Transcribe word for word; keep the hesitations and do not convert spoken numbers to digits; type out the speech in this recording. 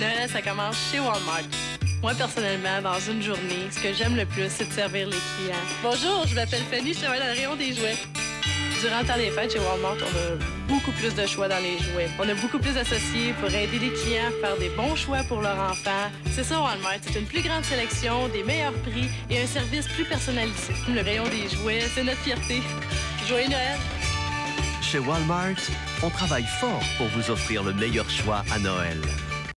Noël, ça commence chez Walmart. Moi, personnellement, dans une journée, ce que j'aime le plus, c'est de servir les clients. Bonjour, je m'appelle Fanny, je travaille dans le rayon des jouets. Durant le temps des fêtes, chez Walmart, on a beaucoup plus de choix dans les jouets. On a beaucoup plus d'associés pour aider les clients à faire des bons choix pour leurs enfants. C'est ça, Walmart. C'est une plus grande sélection, des meilleurs prix et un service plus personnalisé. Le rayon des jouets, c'est notre fierté. Joyeux Noël! Chez Walmart, on travaille fort pour vous offrir le meilleur choix à Noël.